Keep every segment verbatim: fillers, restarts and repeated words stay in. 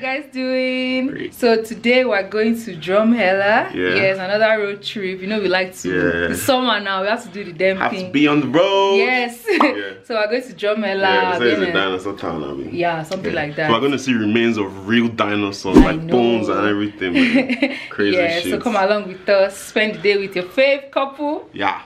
guys doing? Great. So today we're going to Drumheller. Yeah. Yes, another road trip. You know we like to. Yeah. It's summer now. We have to do the damn have thing. Have to be on the road. Yes. Yeah. So we're going to Drumheller. Yeah, so it's a dinosaur town. I mean. Yeah, something yeah. like that. So we're going to see remains of real dinosaurs, I like know. bones and everything. Like crazy yeah, shit. So come along with us. Spend the day with your fave couple. Yeah.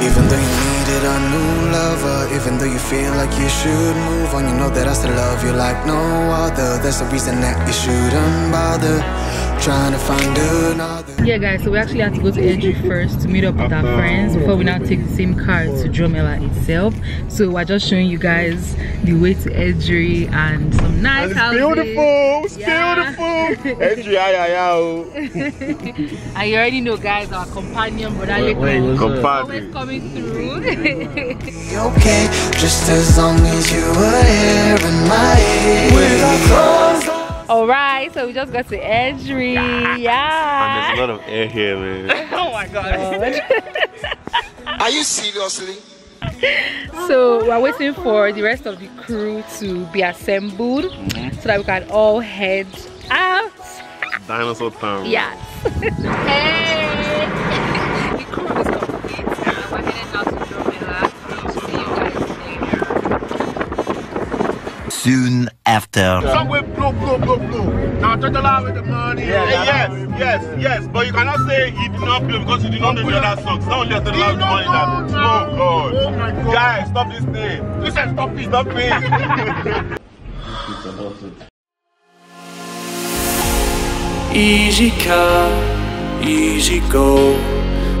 Even though you needed a new lover, even though you feel like you should move on, you know that I still love you like no other. There's a reason that you shouldn't bother trying to find another. Yeah guys, so we actually had to go to Airdrie first to meet up with our friends before we now take the same car to Drumheller itself. So we're just showing you guys the way to Airdrie and some nice and it's beautiful, it's yeah. beautiful! Airdrie, ay, ay, ay. And you already know guys, our companion brother Leko is always coming through. Okay, just as long as you were here in my ear. Alright, so we just got to Airdrie. Yeah. yeah. And there's a lot of air here, man. Oh my god. Are you seriously? So we're waiting for the rest of the crew to be assembled mm-hmm. so that we can all head out. Dinosaur town. Yeah. Hey! The crew is complete. We're heading out to Drumheller. See you guys. Soon after. Somewhere blow, blow, blow, blow. Now touch a lot with the money. Yeah, yeah, yes, yes, yes. But you cannot say he did not play because you did not know the other songs. Now just a lot with the money. That. Oh God. Oh my God. Guys, stop this thing. You said stop it, stop it. Easy come, easy go.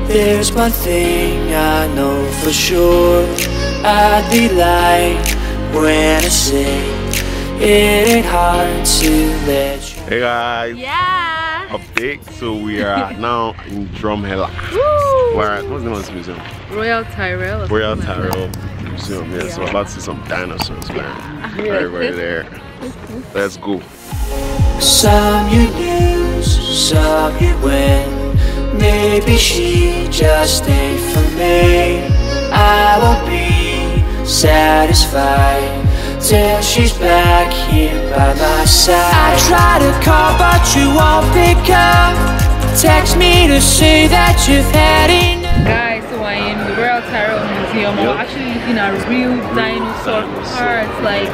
There's one thing I know for sure. I delight when I sing. It ain't hard to let you. Hey guys! Yeah! Update. So we are now in Drumheller. Woo! We're at, what's the name of this museum? Royal Tyrrell. Royal Tyrrell like Museum. Yeah, yeah. So we're about to see some dinosaurs, man. Yeah. Right, right there. Let's go. Some you lose, some you win. Maybe she just ain't for me. I won't be satisfied till she's back here by my side. I try to call but you won't pick up. Text me to say that you've had enough. Guys, so I am in the Royal Tyrrell Museum. Yep. I'm actually looking at real dinosaur parts. Like,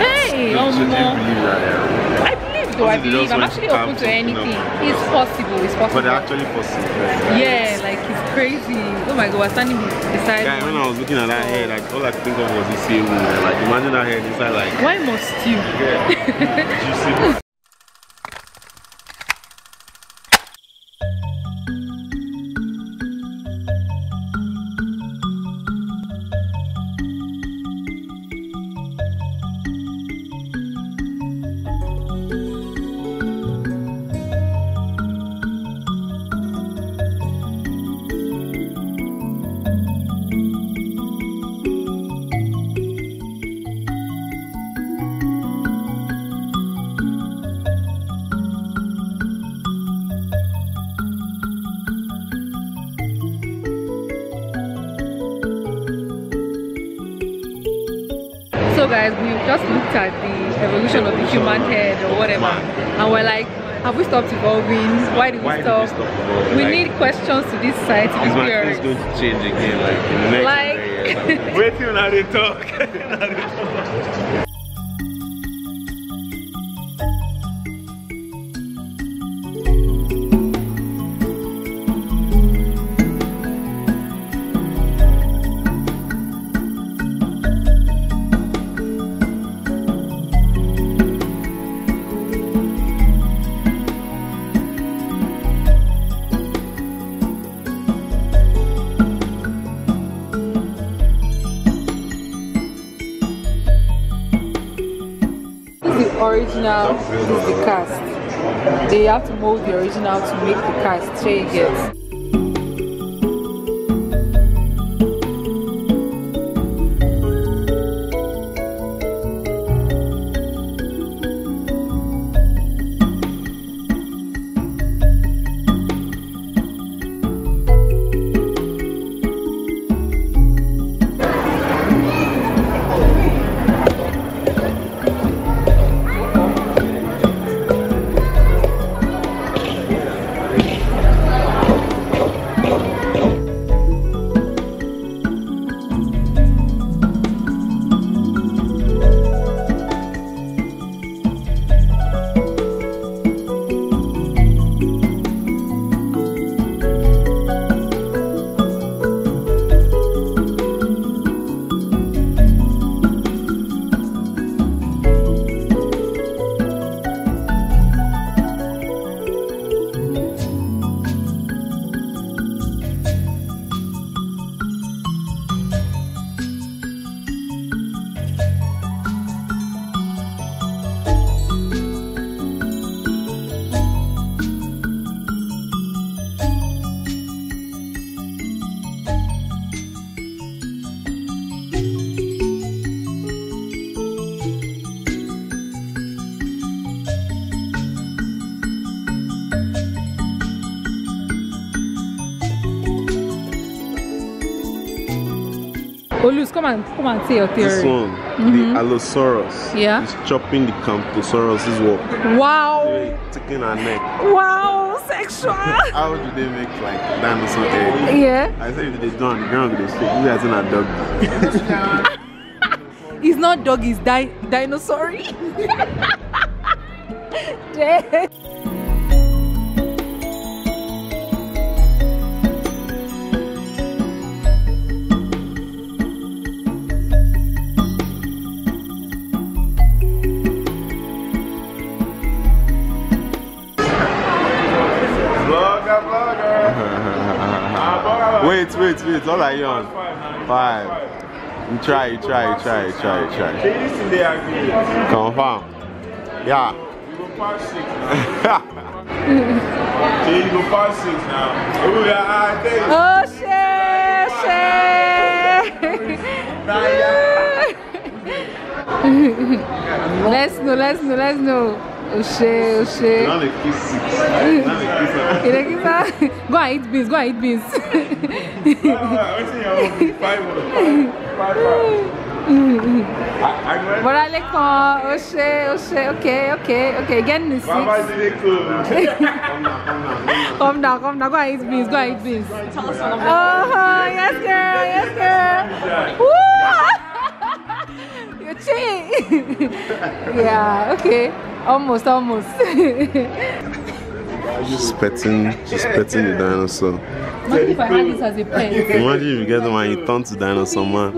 hey, no more. I believe though, I believe. I'm actually open to anything. It's possible, it's possible. But actually possible. Yeah, like it's crazy. Oh my god, we're standing beside yeah, me. When I was looking at that hair, like all I could think of was this hair. Like imagine that hair inside like. Why must you? Yeah. Juicy. So guys, we just looked at the evolution of the human head or whatever, and we're like, have we stopped evolving? Why did we Why stop? Did we, stop we like, need questions to this side. This one is going to change again, like in the next like, day, yeah, like, wait till now they talk. Now they talk. Original is the cast. They have to mold the original to make the cast. There you get. Olus, come and come and see your theory. This one, mm-hmm. the Allosaurus, yeah, is chopping the Camptosaurus's walk. Wow. They're taking her neck. Wow, sexual. How do they make like dinosaur eggs? Yeah. I say if they do on the ground, they say you guys are not dog. It's not dog, it's di dinosaur. Dead. Wait, wait, wait, all I on. Five. You try, you try, you try, you try, you try. Confirm. Yeah. You go past six now. You go past six now. Oh, shit, shit. Let's know, let's know, let's know. Oshé, Oshé. Now they kiss six. Now they kiss her. Go and eat beans, go and eat beans. Voilà les cons, Oshé, Oshé. Okay, okay, okay. Get in the six. Come down, come down. Go and eat beans, go and eat beans. Oh, yes girl, yes girl. Woo! You're cheating. Yeah, okay. Almost, almost. She's petting, she's petting the dinosaur. What if I had this as a pet? Imagine if you get them and you turn to dinosaur, man.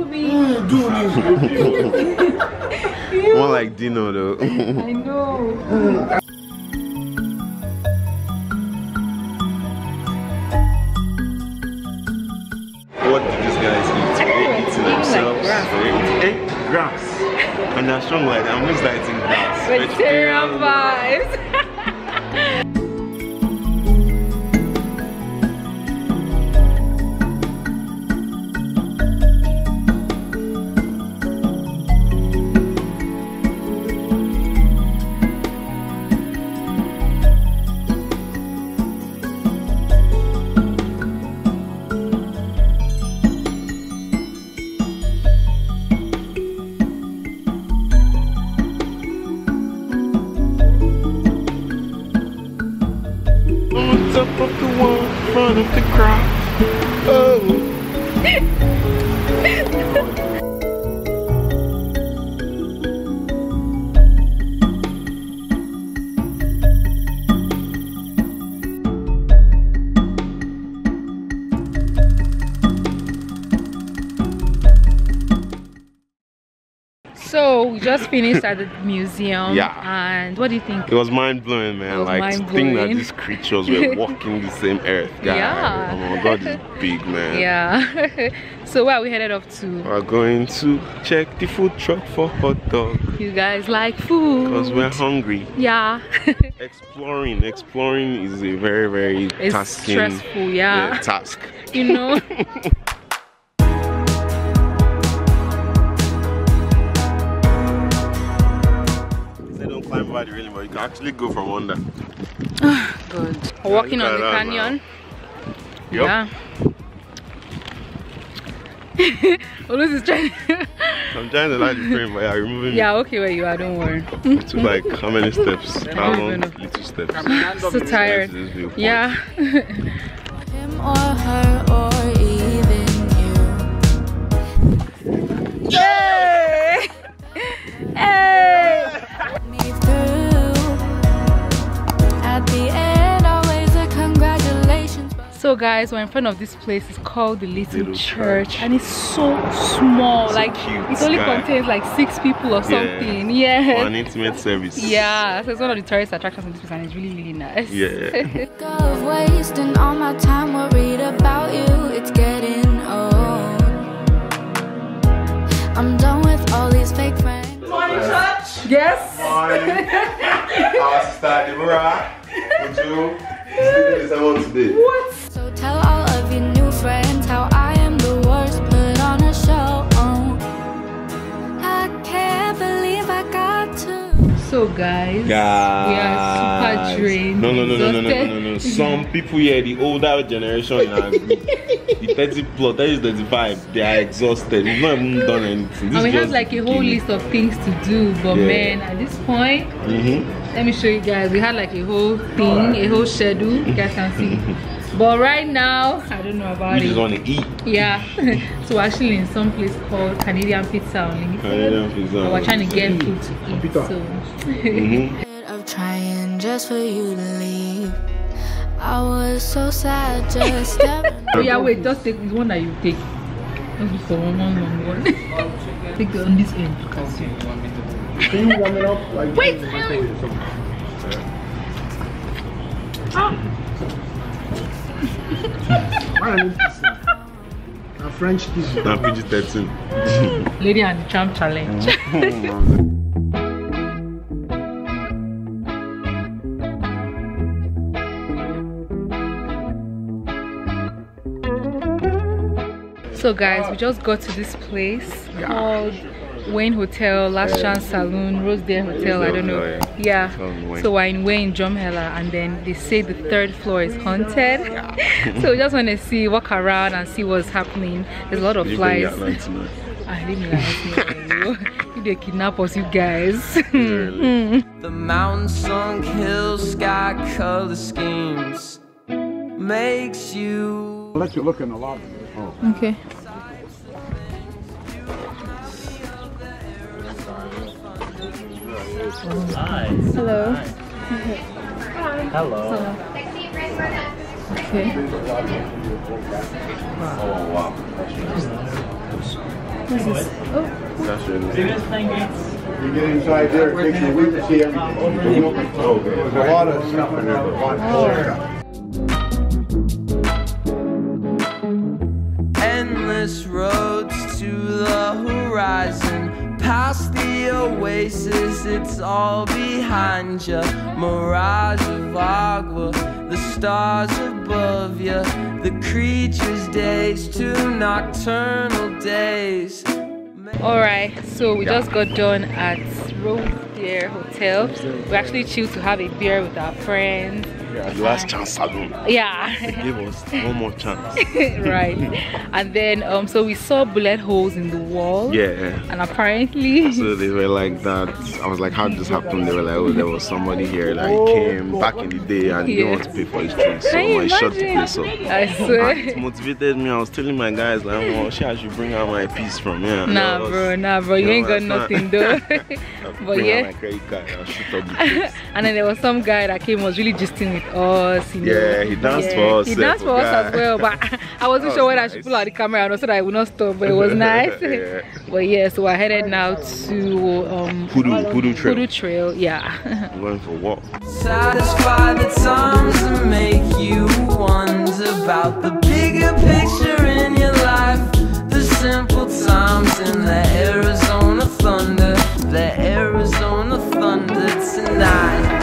More like Dino, though. I know. What did these guys eat? They eat themselves. They ate grass. And they're strong like that, I'm just like eating grass. Vegetarian vibes! Just finished at the museum, yeah. And what do you think? It was mind-blowing, man. Like to think that these creatures were walking the same earth, guys. Yeah. Oh my God, it's big, man. Yeah. So where are we headed up to? We're going to check the food truck for hot dog. You guys like food? Because we're hungry. Yeah. Exploring, exploring is a very, very it's tasking, stressful, yeah. yeah, task. You know. Really, but you can actually go from under. Good. Yeah, walking on the canyon. Yep. Yeah. Olus is trying. I'm trying to light the frame, but yeah, removing. Yeah, okay, where you are, don't worry. It took like how many steps? How long? Little steps. I'm so tired. Yeah. Him or her or even you. Yay! Hey! At the end, always a congratulations. So guys, we're in front of this place. It's called the Little, Little Church. Church and it's so small. So like cute, it only guy. contains like six people or yeah. something. Yeah. For an intimate service. Yeah, so it's one of the tourist attractions in this place and it's really, really nice. Yeah. Go wasting all my time worried about you. It's getting old. I'm done with all these fake friends. Morning, church. Yes. Morning. Pastor Deborah. Would you speak to someone today? What? So tell all of your new friends how I am the worst put on a show. I can't believe I got to. So So guys, guys, we are super drained. No, no, no, no, no, no, no, no, no. Some people here, the older generation in our group, the thirty plus, thirty, thirty-five, they are exhausted. We've not even done anything. This and we have like a whole list of things to do, but yeah. man, at this point, mm-hmm. let me show you guys. We had like a whole thing, right. a whole schedule. You guys can see. But right now, I don't know about we it. We just want to eat. Yeah. So we're actually in some place called Canadian Pizza only. Canadian Pizza. But we're trying to get food to eat. Pizza. So. mm-hmm. Of trying just for you to leave. I was so sad just. Oh yeah, wait. Just take this one that you take. Don't be so one, one, one, one. Take it on this end. Can you warm it up? Like, wait. A French kiss. That P G thirteen. Lady and the Tramp challenge. So guys, we just got to this place yeah. called Wayne Hotel, Last Chance Saloon, Rosedeer Hotel. I don't know. Yeah, so we're in Wayne, Drumheller, and then they say the third floor is haunted. Yeah. So we just want to see, walk around and see what's happening. There's a lot of flies. I didn't like they kidnap us, you guys. The mountain sunk hills, sky color schemes makes you. I'll let you look in the lobby. Oh. Okay. Hi. Hello. Hi. Hello. Okay. Oh wow. What's this? Oh. You guys playing games? You get inside there, it takes a week to see everything. Oh, okay. There's a lot of stuff in there. A lot of stuff. Endless roads to the horizon. Past the oasis, it's all behind you. Mirage of agua, the stars above you. The creature's days, two nocturnal days. Alright, so we just got done at Rosedeer Hotel. We actually choose to have a beer with our friends. Yeah, last chance saloon. Yeah. They gave us one more chance. Right. And then um so we saw bullet holes in the wall. Yeah. And apparently so they were like that. I was like, how did this happen? They were like, oh, there was somebody here that like, came back in the day and yeah. didn't want to pay for his drink. So I shut the place up. I swear. And it motivated me. I was telling my guys like, oh shit, I should bring out my piece from here. Nah was, bro, nah bro, you, you ain't know, got nothing though. But yeah. My credit card, I'll shoot up the place. And then there was some guy that came was really gisting with us, you know. Yeah, he danced yeah. for us. He danced for guy. us as well, but I wasn't was sure whether nice. I should pull out the camera and also that I would not stop, but it was nice. Yeah. But yeah, so we're headed now to um Hoodoo, Hoodoo Trail. Hoodoo Trail, yeah. I'm going for a walk. Satisfy the times and make you wonder about the bigger picture in your life. The simple times in the Arizona thunder, the Arizona thunder tonight.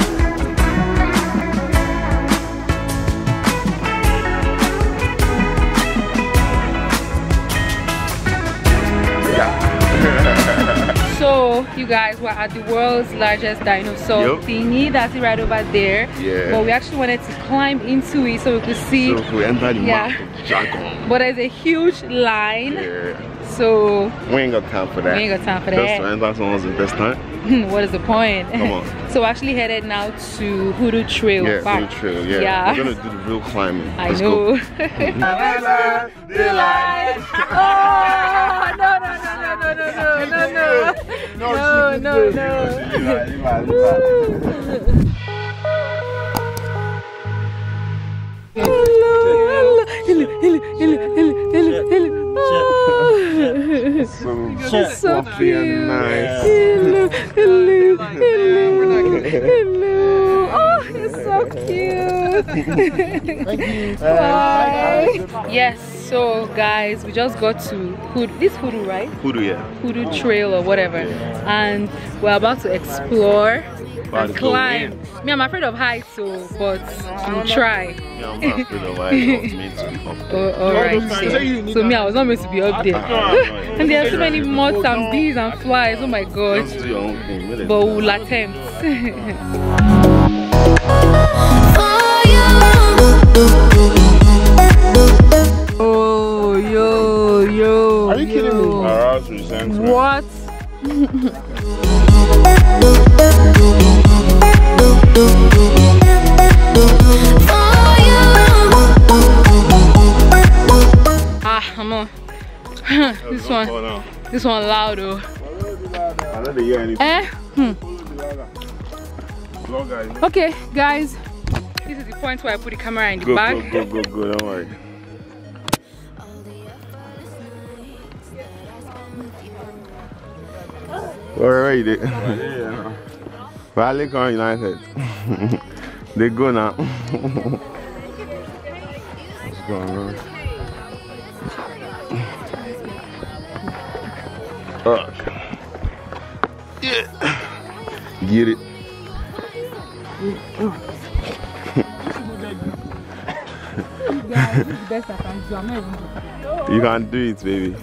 So you guys were at the world's largest dinosaur yep. thingy. That's it right over there. Yeah. But we actually wanted to climb into it so we could see. So we entered the yeah. mouth of dragon. But there's a huge line. Yeah. So we ain't got time for that. We ain't got time for that. Best time. That's almost the best time. What is the point? Come on. So we're actually headed now to Hoodoo Trail. Yeah, back. Hoodoo Trail. Yeah. yeah. We're gonna do the real climbing. I Let's know. Go. No, no, no, no, no, no, no, no, no, no, no. Hello, hello, hello, hello, hello, hello. Oh, so, so cute. Nice. Hello, hello, hello, hello. Oh, it's so cute. Thank you. Bye. Bye. Yes. So guys, we just got to Hoodoo, this Hoodoo, right? Hoodoo, yeah. Hoodoo Trail or whatever. Yeah. And we're about to explore by the climb. Me, I'm afraid of heights, so but we'll try. Yeah, I'm not afraid of heights. Oh, all right. So, so me, I was not meant to be up there. And there are so many moths and bees and flies. Oh my God! But we'll attempt. Oh, yo, yo, are you yo. kidding me? Sense, what? Ah, I'm on. This one, this one loud, though. I don't hear anything. Eh? Hmm. Okay, guys, this is the point where I put the camera in the go, bag. Go, go, go, go, don't worry. Where are they? Valley Con United. They go now. What's going on? Okay. Yeah. Get it. You can do it, baby.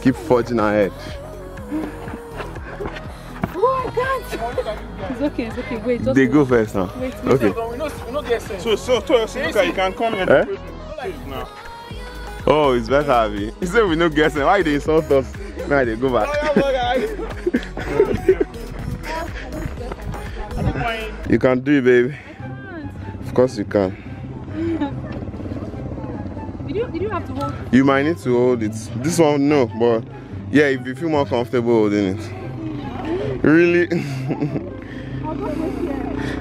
Keep forging ahead. It's okay, it's okay. Wait, just they wait. Go first now. Wait, wait. Okay. We know, we know so, so, so, so look, you can come here. Eh? Now. Oh, it's better, Abby. He said we no guessing. Why they insult us? Now they go back. You can do it, baby. Of course you can. Did you, did you have to hold it? You might need to hold it. This one, no, but yeah, if you feel more comfortable holding it. Really?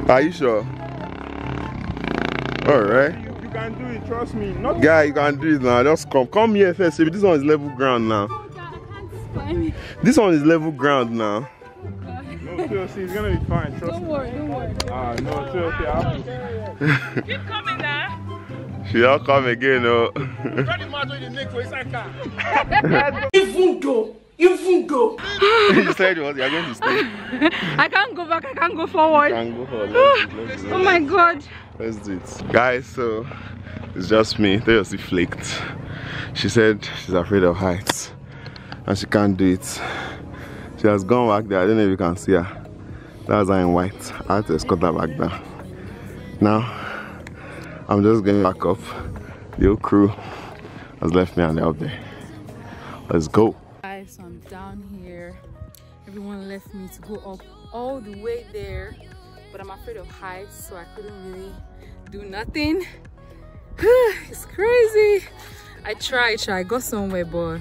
Are you sure? Alright. You, you can do it, trust me. Not Guy, you can do it now. Just come. Come here first. This one is level ground now. Oh God, I can't this one is level ground now. Oh no, seriously, it's gonna be fine. Trust don't me. Worry, don't worry. Ah, no, seriously, I'll keep coming now. She'll come again, though. Even though. You won't go. You said you are going to stay. I can't go back. I can't go forward. Can't go forward. Let's, let's, let's, oh my God. Let's do it, guys. So it's just me. They just flaked. She said she's afraid of heights and she can't do it. She has gone back there. I don't know if you can see her. That's her in white. I had to escort her back there. Now I'm just going back up. The old crew has left me and they're up there. Let's go. So I'm down here. Everyone left me to go up all the way there, but I'm afraid of heights, so I couldn't really do nothing. It's crazy. I tried, I got somewhere, but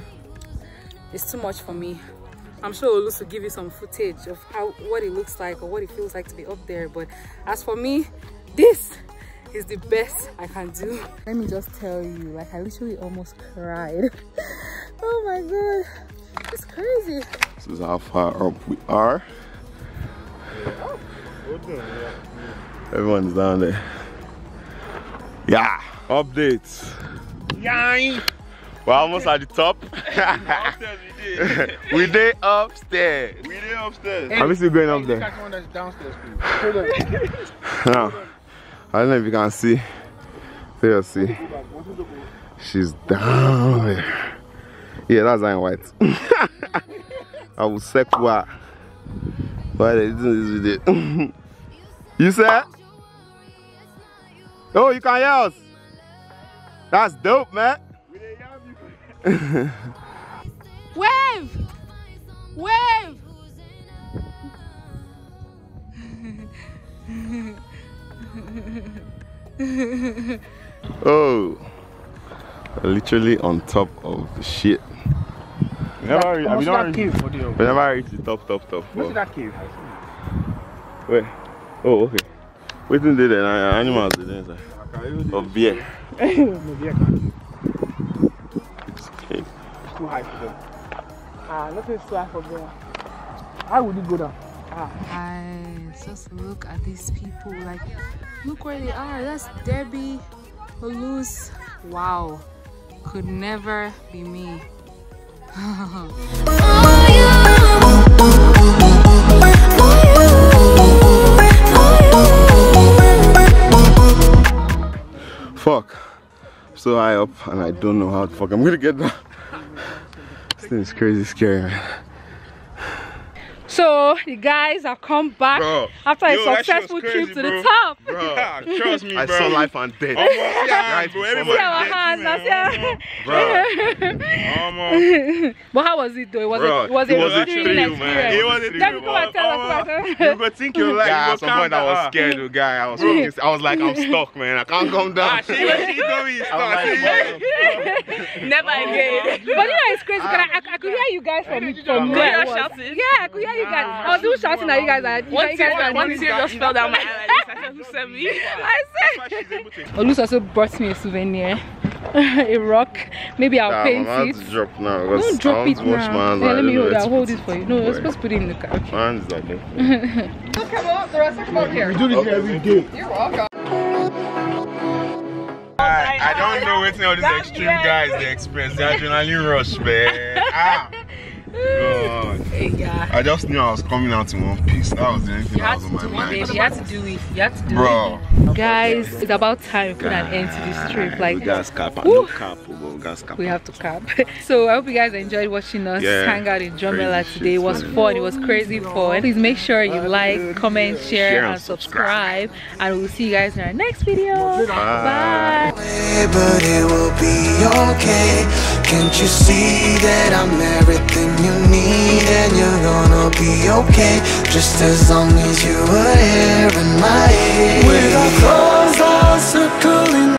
it's too much for me. I'm sure Olusu will give you some footage of how what it looks like or what it feels like to be up there. But as for me, this is the best I can do. Let me just tell you, like I literally almost cried. Oh my God. It's crazy. This is how far up we are. Oh. Everyone's down there. Yeah. Updates. Yeah. We're almost at the top. Upstairs we did. We did upstairs. We did upstairs. Are we still going up there? No. I don't know if you can see. There, see. She's down there. Yeah, that's not white. I will sec what. Why they doing this video? You said? Oh, you can hear us. That's dope, man. Wave! Wave! Oh. Literally on top of the shit. We never reached we don't reach, we never reach the top, top, top. What's that cave? Wait. Oh, okay. Wait till they then. Animals did inside. Of beer. It's okay. It's too high for them. Ah, nothing's too high for them. How would it go down? Ah. Just look at these people. Like, look where they are. That's Debbie, Olusu. Wow. Could never be me. so high up and I don't know how the fuck I'm gonna get down. This thing is crazy scary, man. So the guys have come back bro. after a Yo, successful crazy, trip to bro. the top. Bro. Yeah, trust me, bro. I saw life and death. But how was it though? It was bro, a, was it, it was a thrill, man. It was a thrill. Let me come and tell us about it. You think you like? Yeah, at some point I was scared, the guy. I was, I was like, I'm stuck, man. I can't come down. Never again. But you know it's crazy. I could hear you guys from from there. Yeah, I could hear. You guys, I was doing shouting at you guys. At, you one guys tear, one tear just fell down my eye like this. I said, who sent me? I said. Olu's also brought me a souvenir, a rock. Maybe I'll nah, paint it. To drop now. Don't drop it now. Yeah, let me hold. I'll hold it for you. No, you're supposed to put it in the car. Mine's like it. Don't come up. The rest of come up here. We do this every day. You're welcome. I, I don't know what all these extreme guys they experience. The adrenaline rush, man. Ah. God. Hey, yeah. I just knew I was coming out in one piece. That was the only thing that was on my mind. You had to do it. You had to do Bro. it. Guys, it's about time we put an end to this trip. Like, we cap. No cap. We, cap we have to cap. So I hope you guys enjoyed watching us yeah. hang out in Drumheller today. It was fun. It was crazy fun. Please make sure you like, comment, share, share and, and subscribe. And we'll see you guys in our next video. Bye. Bye. But it will be okay. Can't you see that I'm everything you need, and you're gonna be okay, just as long as you were here in my head. With our clothes all circling